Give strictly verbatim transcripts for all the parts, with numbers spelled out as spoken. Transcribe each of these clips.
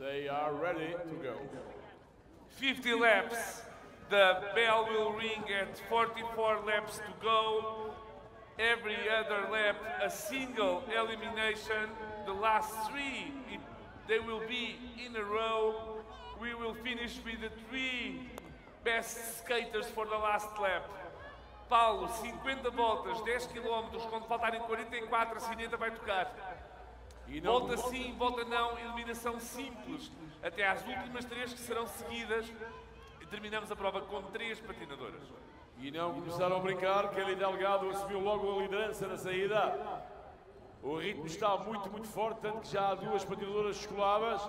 They are ready to go. fifty laps. The bell will ring at forty-four laps to go. Every other lap, a single elimination. The last three, it, they will be in a row. We will finish with the three best skaters for the last lap. Paulo, cinquenta voltas, dez quilômetros, quando faltarem quarenta e quatro, a sineta vai tocar. Volta sim, volta não, eliminação simples, até às últimas três que serão seguidas. E terminamos a prova com três patinadoras. E não começaram a brincar, Keily Delgado assumiu logo a liderança na saída. O ritmo está muito, muito forte, tanto que já há duas patinadoras descoladas.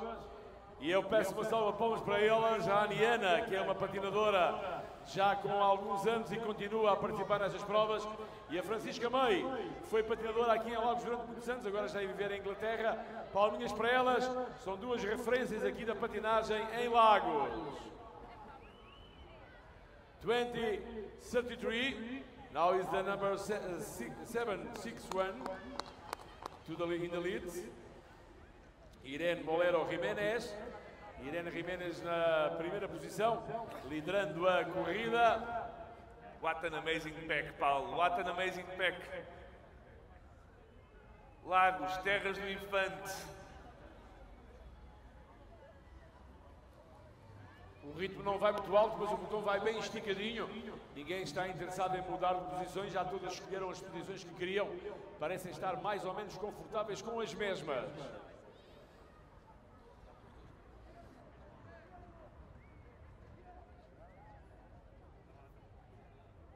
E eu peço uma salva de palmas para ela, já a Aniana, que é uma patinadora já com alguns anos e continua a participar nestas provas. E a Francisca May, que foi patinadora aqui em Lagos durante muitos anos, agora já ia viver em Inglaterra. Palminhas para elas, são duas referências aqui da patinagem em Lagos. twenty thirty-three, now is the number seven sixty-one to the, in the lead. Irene Molero Jiménez, Irene Jiménez na primeira posição, liderando a corrida. What an amazing pack, Paulo, what an amazing pack. Lagos, terras do infante. O ritmo não vai muito alto, mas o botão vai bem esticadinho. Ninguém está interessado em mudar de posições, já todas escolheram as posições que queriam. Parecem estar mais ou menos confortáveis com as mesmas.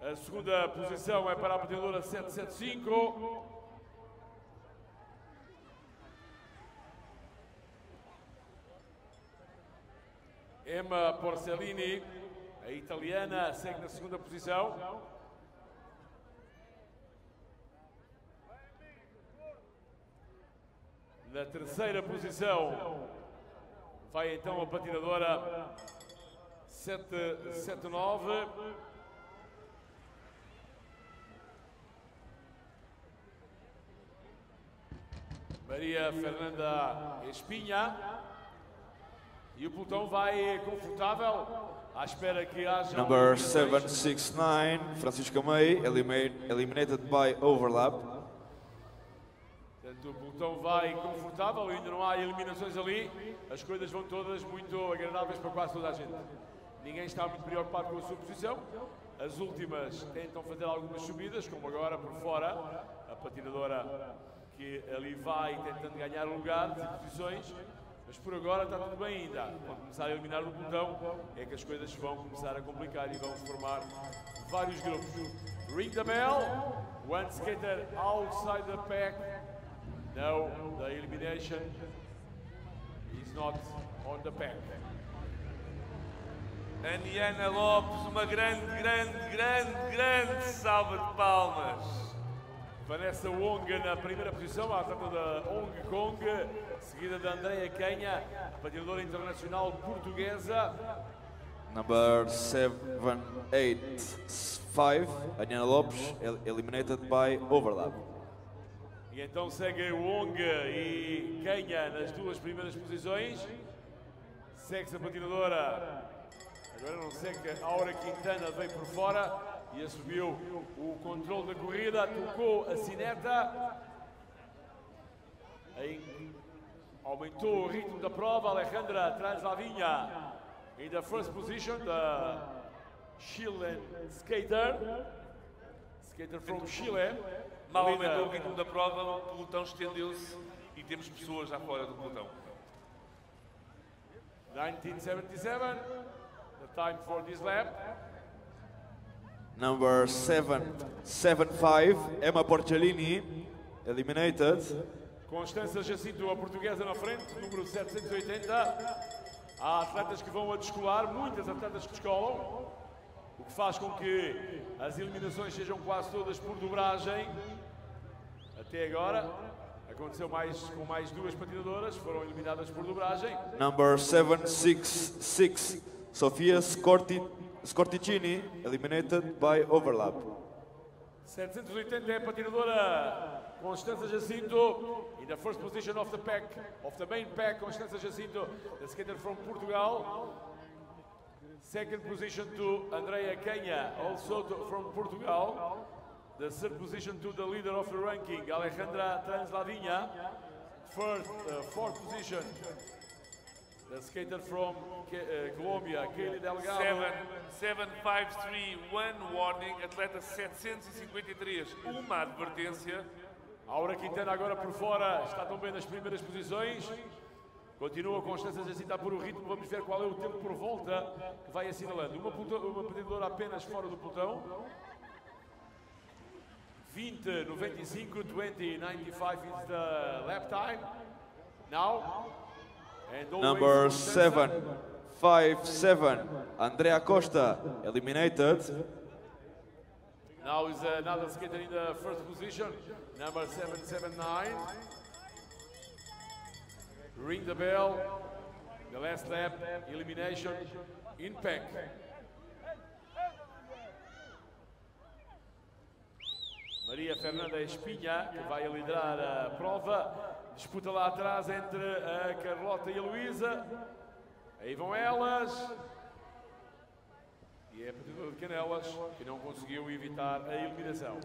A segunda posição é para a patinadora sete sete cinco. Emma Porcellini, a italiana, segue na segunda posição. Na terceira posição vai então a patinadora sete sete nove. Maria Fernanda Espinha, e o pelotão vai confortável à espera que haja. Number seven sixty-nine, Francisca May, eliminated by overlap. Portanto, o pelotão vai confortável, ainda não há eliminações ali, as coisas vão todas muito agradáveis para quase toda a gente. Ninguém está muito preocupado com a sua posição. As últimas tentam fazer algumas subidas, como agora por fora, a patinadora que ali vai tentando ganhar lugares e posições, mas por agora está tudo bem ainda. Quando começar a eliminar o botão, é que as coisas vão começar a complicar e vão formar vários grupos. Ring the bell, one skater outside the pack. No, the elimination is not on the pack. Aniana Lopes, uma grande, grande, grande, grande salva de palmas. Vanessa Wong na primeira posição, à frente da Hong Kong, seguida da Andreia Canha, patinadora internacional portuguesa. Number seven eighty-five, Aniana Lopes, eliminated by overlap. E então segue Wong e Canha nas duas primeiras posições. Segue-se a patinadora, agora não segue, a Aura Quintana veio por fora e assumiu o controle da corrida, tocou a sineta, aumentou o ritmo da prova. Alejandra Traslaviña in the first position, the Chilean skater, skater from Chile. Mal aumentou o ritmo da prova, o pelotão estendeu-se e temos pessoas já fora do pelotão. nineteen seventy-seven, the time for this lap. Number seven seventy-five, Emma Porcellini, eliminated. Constança Jacinto, a portuguesa na frente, número seven eighty. Há atletas que vão a descolar, muitas atletas que descolam, o que faz com que as eliminações sejam quase todas por dobragem. Até agora, aconteceu mais, com mais duas patinadoras, foram eliminadas por dobragem. Number seven sixty-six, Sofia Scorti. Scorticini, eliminated by overlap. seven eighty é a patinadora Constança Jacinto, in the first position of the pack, of the main pack, Constança Jacinto, the skater from Portugal. Second position to Andreia Canha, also to, from Portugal. The third position to the leader of the ranking, Alejandra Traslaviña. First, uh, fourth position, the skater from Ke uh, Colombia, Keily Delgado. seven, seven, five, three, one warning, atleta setecentos e cinquenta e três, uma advertência. Aura Quintana agora por fora, está tão bem nas primeiras posições. Continua Constança Jacinto a pôr o ritmo, vamos ver qual é o tempo por volta que vai assinalando. Uma, uma pedidora apenas fora do pelotão. twenty, ninety-five is the lap time. Now, and number seven, five, seven, Andrea Costa, eliminated. Now is another skater in the first position, number seven, seven, nine. Ring the bell, the last lap, elimination, impact. Maria Fernanda Espinha, que vai liderar a prova, disputa lá atrás entre a Carlota e a Luísa. Aí vão elas. E é a partida de Canelas que não conseguiu evitar a eliminação.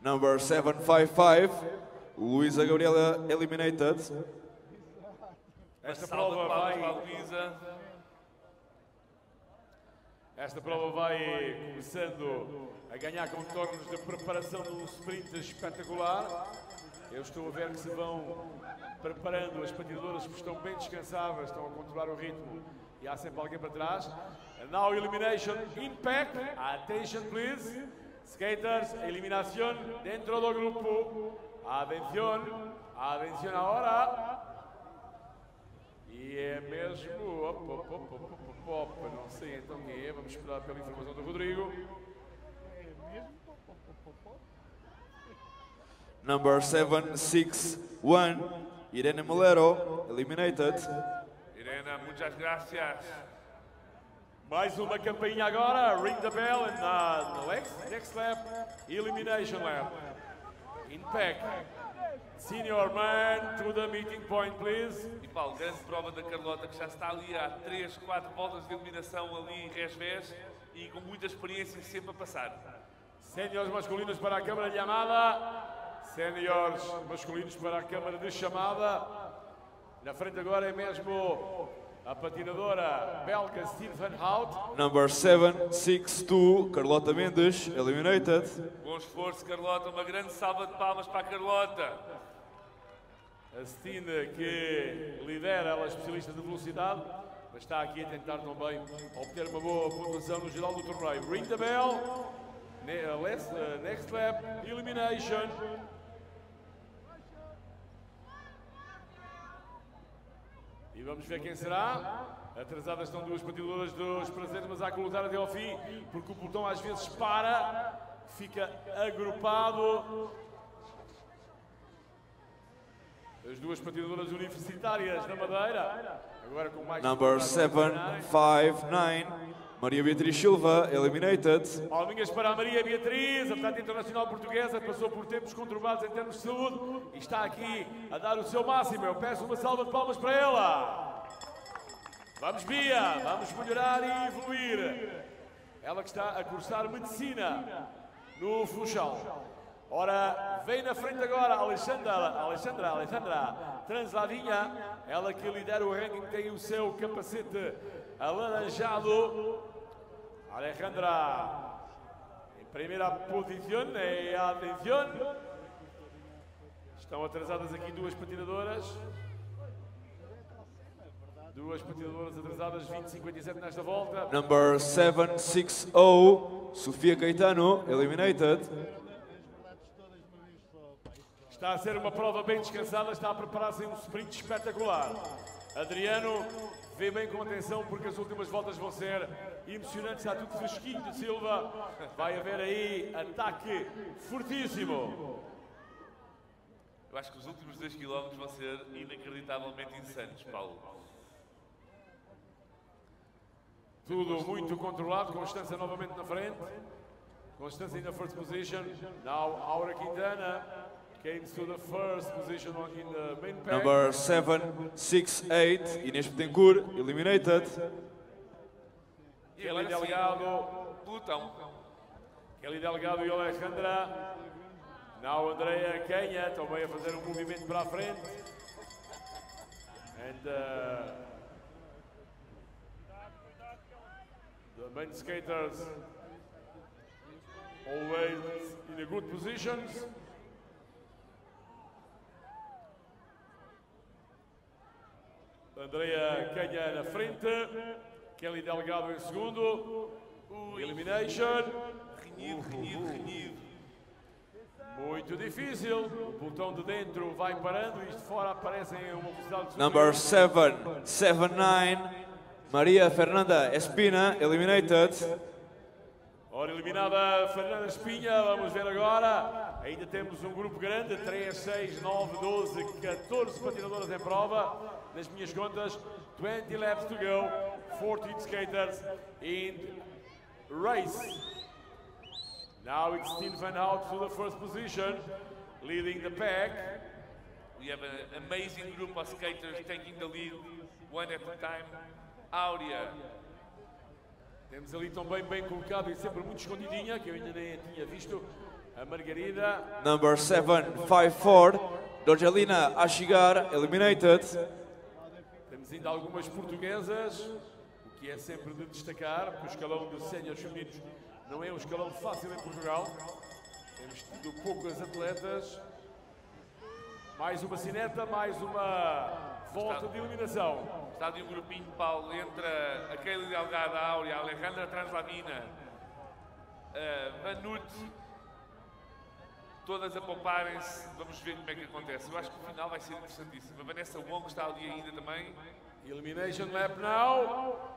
Number seven five five, Luísa Gabriela eliminated. Esta prova vai para a Luísa. Esta prova vai começando a ganhar contornos de preparação do sprint espetacular. Eu estou a ver que se vão preparando as patinedoras que estão bem descansadas, estão a controlar o ritmo e há sempre alguém para trás. And now elimination, impact, attention please. Skaters, eliminação dentro do grupo. Atenção, atenção agora. E é mesmo, op, op, op, op, op, op. Não sei então quem é, vamos esperar pela informação do Rodrigo. Number seven six one, Irene Molero, eliminated. Irene, muitas graças. Mais uma campainha agora, ring the bell and uh, the next lap, elimination lap. Impact. Senior man, to the meeting point, please. E Paulo, grande prova da Carlota, que já está ali há três, quatro voltas de eliminação ali em revés e com muita experiência sempre a passar. Séniores masculinos para a Câmara de Chamada. Séniores masculinos para a Câmara de Chamada. Na frente agora é mesmo a patinadora belga Stien Vanhoutte. Number seven six two, Carlota Mendes, eliminated. Bom esforço, Carlota. Uma grande salva de palmas para a Carlota. A Stien, que lidera, ela é especialista de velocidade, mas está aqui a tentar também obter uma boa pontuação no geral do torneio. Ring the bell, next lap, elimination. E vamos ver quem será. Atrasadas estão duas patinedoras dos prazeres, mas há que lutar até ao fim, porque o pelotão às vezes para, fica agrupado. As duas patinadoras universitárias da Madeira. Agora com mais. Number seven five nine, Maria Beatriz Silva, eliminated. Palminhas para a Maria Beatriz, a atleta internacional portuguesa, que passou por tempos conturbados em termos de saúde e está aqui a dar o seu máximo. Eu peço uma salva de palmas para ela. Vamos, Bia, vamos melhorar e evoluir. Ela que está a cursar medicina no Funchal. Ora, vem na frente agora Alexandra, Alexandra, Alexandra Traslaviña, ela que lidera o ranking, tem o seu capacete alaranjado. Alexandra em primeira posição, e atenção, estão atrasadas aqui duas patinadoras, duas patinadoras atrasadas, vinte e cinquenta e sete nesta volta. Number seven six zero, Sofia Caetano, eliminated. Está a ser uma prova bem descansada, está a preparar-se em um sprint espetacular. Adriano vê bem com atenção porque as últimas voltas vão ser emocionantes, está tudo fresquinho de Silva. Vai haver aí ataque fortíssimo. Eu acho que os últimos dois quilómetros vão ser inacreditavelmente insanos, Paulo. Tudo muito controlado, Constança novamente na frente. Constança in the first position. Now Aura Quintana came to the first position in the main pack. Number seven six eight, Ines Bettencourt eliminated. Keily Delgado, Plutão. Keily Delgado e Alejandra. Now Andreia Canha também a fazer um movimento para a frente. And uh, the main skaters always in a good positions. Andreia Canha na frente, Keily Delgado em segundo. Elimination. Renhido, renhido, renhido. Muito difícil. O botão de dentro vai parando. Isto fora aparece em uma velocidade. Number seven seven nine, Maria Fernanda Espinha, eliminated. Ora, eliminada Fernanda Espinha, vamos ver agora. Ainda temos um grupo grande, três, seis, nove, doze, catorze patinadoras em prova. Nas minhas contas, twenty laps to go, fourteen skaters in race. Now it's Stien Vanhoutte to the first position, leading the pack. We have an amazing group of skaters taking the lead, one at a time. Áurea. Temos ali também bem colocado e sempre muito escondidinha, que eu ainda nem tinha visto, a Margarida. Number seven five four, Jorgelina Achigar, eliminated. Temos ainda algumas portuguesas, o que é sempre de destacar, porque o escalão dos séniores femininos não é um escalão fácil em Portugal. Temos tido poucas atletas. Mais uma cineta, mais uma volta de eliminação. Está de um grupinho, Paulo, entre a Keily Delgado, a Áurea, a Alejandra Traslaviña, a Vanhoutte. Todas a pouparem-se. Vamos ver como é que acontece. Eu acho que o final vai ser interessantíssimo. A Vanessa Wong está ali ainda também. Elimination lap now.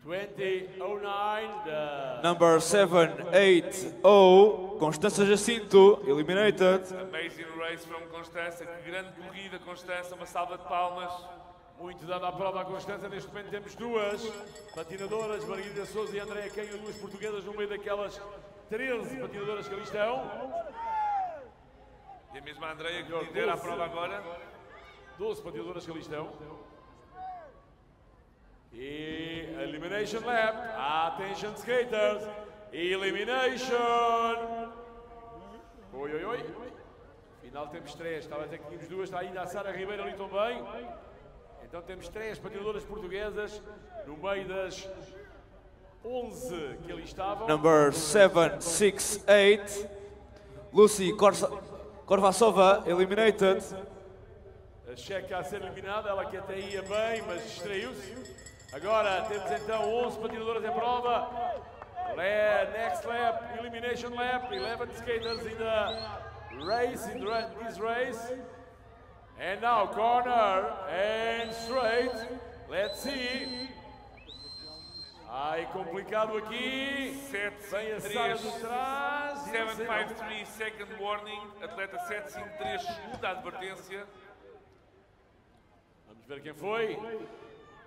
twenty oh nine, the number seven eight zero, Constança Jacinto, eliminated. Amazing race from Constança, que grande corrida, Constança, uma salva de palmas. Muito dada a prova a Constança, neste momento temos duas patinadoras, Margarida Sousa e Andreia Canha, duas portuguesas no meio daquelas thirteen patinadoras que ali estão. E a mesma Andreia que lidera a prova agora. doze patinadoras que ali estão. E elimination lap, attention skaters, elimination! Oi, oi, oi! Final temos três, estava a dizer que tínhamos duas, está ainda a Sara Ribeiro ali também. Então temos três patinadoras portuguesas no meio das onze que ali estavam. Number seven six eight, Lucy Korvasova, eliminated. A checa a ser eliminada, ela que até ia bem, mas distraiu-se. Agora temos então onze patinadoras em prova. Le next lap, elimination lap, eleven skaters in the race, in this race. And now corner and straight, let's see. Ai, complicado aqui. Vem a Sara de trás. seven five three, second warning, atleta seven five three, segunda advertência. Ver quem foi.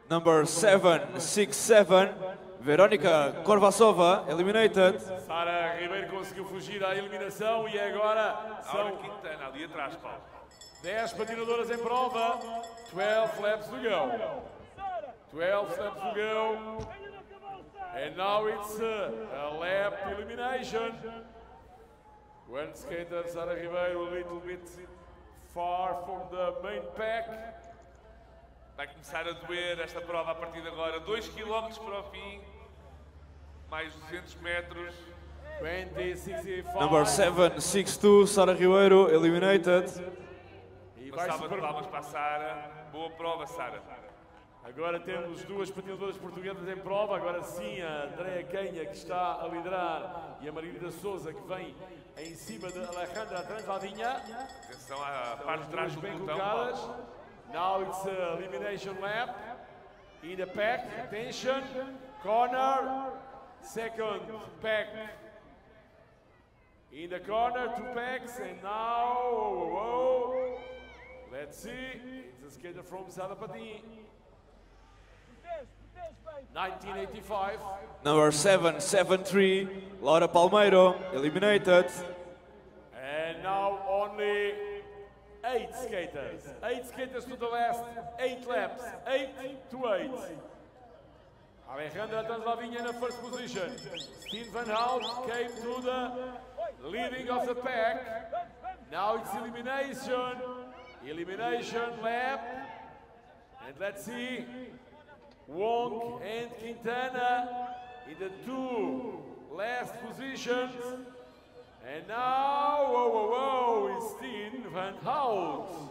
Number seven six seven, Veronika Korvasova, eliminated. Sara Ribeiro conseguiu fugir à eliminação e agora são Quintana ali atrás, Paulo. dez patinadoras em prova. twelve laps to go. twelve laps to go. And now it's a lap elimination. One skater, Sara Ribeiro, a little bit far from the main pack. Vai começar a doer esta prova a partir de agora. dois quilômetros para o fim, mais duzentos metros. Number seven six two, Sara Ribeiro, eliminated. E vai salva de palmas para a Sara. Boa prova, Sara. Agora temos duas patinadoras portuguesas em prova. Agora sim, a Andreia Canha, que está a liderar, e a Margarida Sousa, que vem em cima de Alejandra Traslaviña. Atenção à parte de trás do pelotão. Now it's an elimination lap, in the pack, attention, corner, second pack, in the corner, two packs, and now, whoa, let's see, it's a skater from Sada Patin. nineteen eighty-five. Number seven seventy-three, Laura Palmeiro, eliminated. And now only eight skaters. Eight skaters to the last, eight laps, eight to eight. Alejandra Traslaviña in the first position. Stien Vanhoutte came to the leading of the pack. Now it's elimination. Elimination lap. And let's see. Wong and Quintana in the two last positions. And now, whoa, whoa, whoa, Stien Vanhoutte.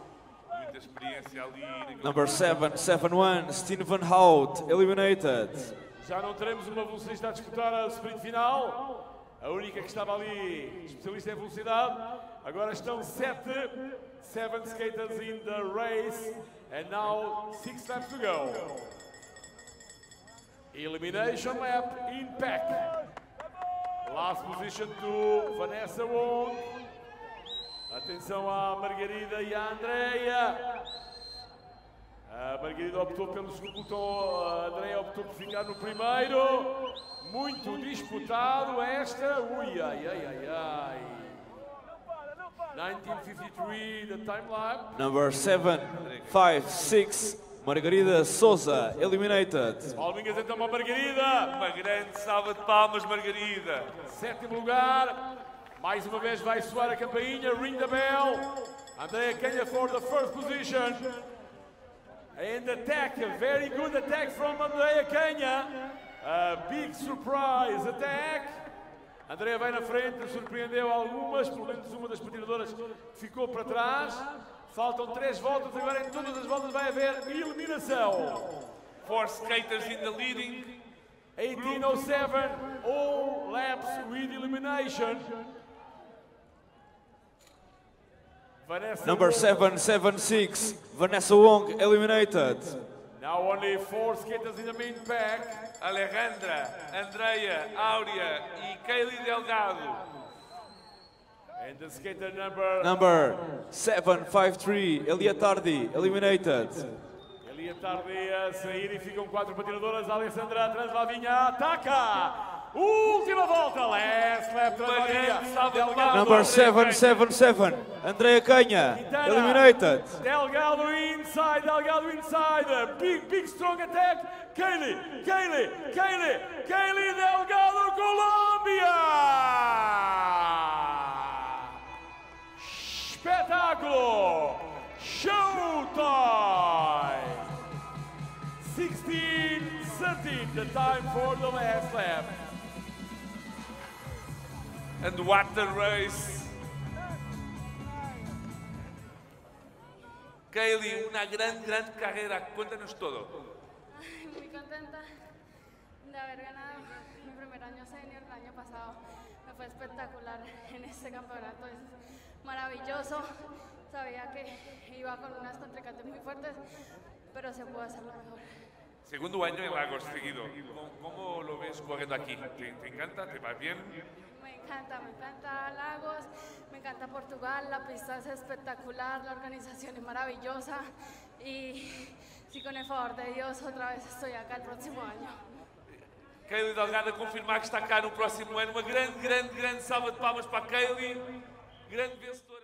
Number seven, seven, one, Stien Vanhoutte, eliminated. Já não teremos uma velocista a disputar a sprint final. A única que estava ali, especialista em velocidade. Agora estão sete, seven skaters in the race. And now, six laps to go. Elimination lap in pack. Last position to Vanessa Wong. Atenção à Margarida e à Andreia. A Margarida optou pelo segundo botão, a Andreia optou por ficar no primeiro. Muito disputado esta. Ui, ai, ai, ai, ai. nineteen fifty-three, the time lap. Number seven, five, six. Margarida Sousa, eliminated. Palminhas então para Margarida. Uma grande salva de palmas, Margarida. Sétimo lugar. Mais uma vez vai soar a campainha. Ring the bell. Andreia Canha for the first position. And attack. A very good attack from Andreia Canha. A big surprise attack. Andreia vai na frente. Surpreendeu algumas. Pelo menos uma das patinadoras ficou para trás. Faltam três voltas, agora em todas as voltas vai haver eliminação. Four skaters in the leading. eighteen oh seven, all laps with elimination. Vanessa Number seven seventy-six, Vanessa Wong, eliminated. Now only four skaters in the main pack. Alejandra, Andreia, Áurea e Keily Delgado. And the skater number... Number seven five three, Elia Tardy, eliminated. Elia Tardy a sair e ficam quatro patinadoras. Alejandra Traslaviña ataca! Última volta! Last lap, Traslaviña! Number seven seven seven, Andreia Canha, eliminated. Delgado inside, Delgado inside. Big, big, strong attack. Keily, Keily, Keily, Keily Delgado, Colômbia! Espetáculo! Showtime! sixteen thirteen, the time for the last lap. And what the race! Keily, una gran, gran carrera. Cuéntanos todo. Ay, muy contenta de haber ganado mi primer año senior el año pasado. Me fue espectacular en este campeonato. Es maravilloso, sabía que iba con unas contrincantes muy fuertes, pero se pudo hacerlo mejor. Segundo año en Lagos seguido, ¿cómo lo ves corriendo aquí? ¿Te, te encanta? ¿Te va bien? Me encanta, me encanta Lagos, me encanta Portugal, la pista es espectacular, la organización es maravillosa y si con el favor de Dios otra vez estoy acá el próximo año. Keily Delgado confirmar que está cá no próximo ano, uma grande, grande, grande salva de palmas para Keily. Grande vencedor.